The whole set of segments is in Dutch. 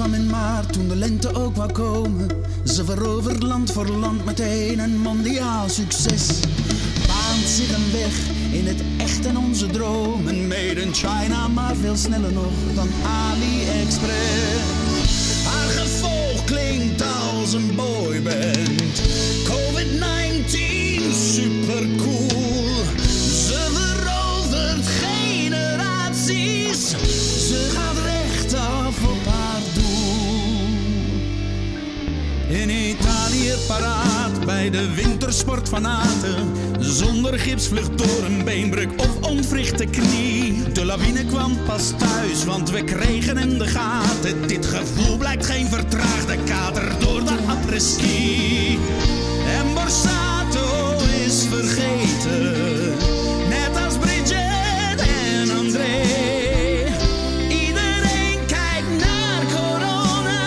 kwam in maart, toen de lente ook wou komen. Ze verovert land voor land meteen een mondiaal succes. Baant zich een weg in het echt en onze dromen. Made in China, maar veel sneller nog dan AliExpress. Haar gevolg klinkt als een boyband. COVID-19, supercool. Ze verovert generaties. Ze gaat rechtaf op haar doel. In Italië paraat bij de wintersport fanaten. Zonder gips vlucht door een beenbruk of ontwrichte knie. De lawine kwam pas thuis, want we kregen in de gaten. Dit gevoel blijkt geen vertraagde kater door de après-ski. En Borsato is vergeten, net als Bridget en André. Iedereen kijkt naar corona,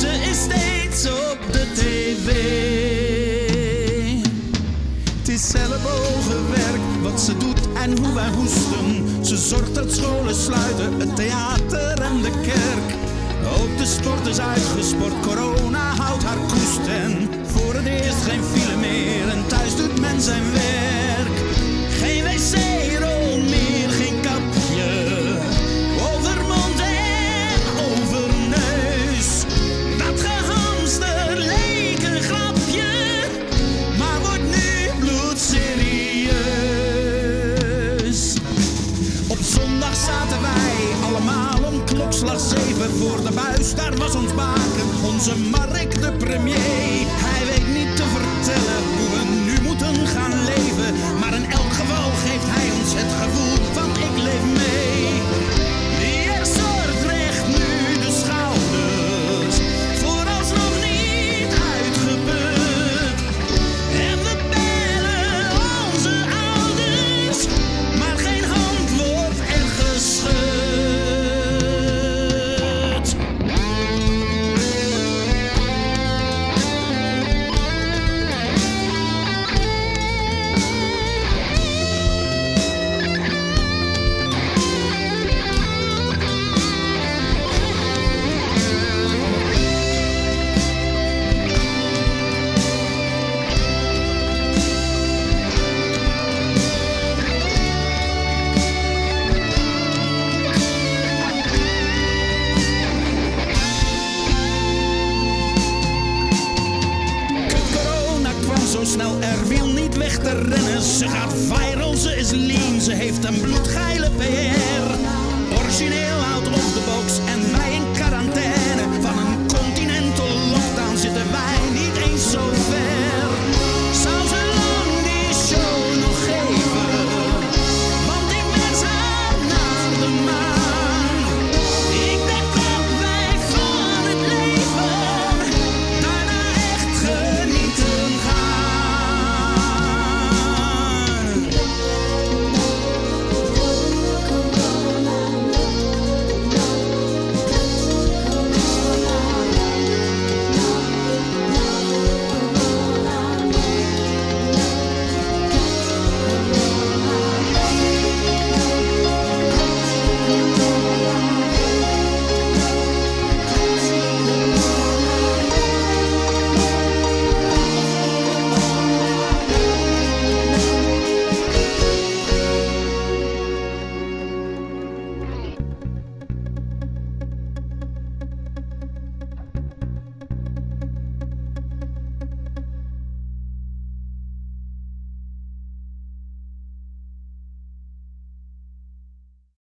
ze is steeds op de tv. Het is ellebogenwerk wat ze doet en hoe wij hoesten. Ze zorgt dat scholen sluiten, het theater en de kerk. Ook de sport is uitgesport, corona houdt haar koest en voor het eerst geen file meer en thuis doet men zijn werk. Geen wc-rol meer, geen kapje, over mond en over neus. Dat gehamster leek een grapje, maar wordt nu bloedserieus. Op zondag zaten wij allemaal om klokslag 7 voor de buis, daar was ons baken, onze Mark de premier. Hij weet niet te vertellen hoe we nu moeten gaan leven, maar in elk geval geeft hij ons het gevoel van ik leef mee. Die erzorg recht nu de schouders, vooralsnog niet uitgeput. En we bellen onze ouders, maar geen hand wordt er geschud. Snel, er wil niet weg te rennen. Ze gaat viral, ze is lean, ze heeft een bloedgeile PR. Origineel houdt op de box en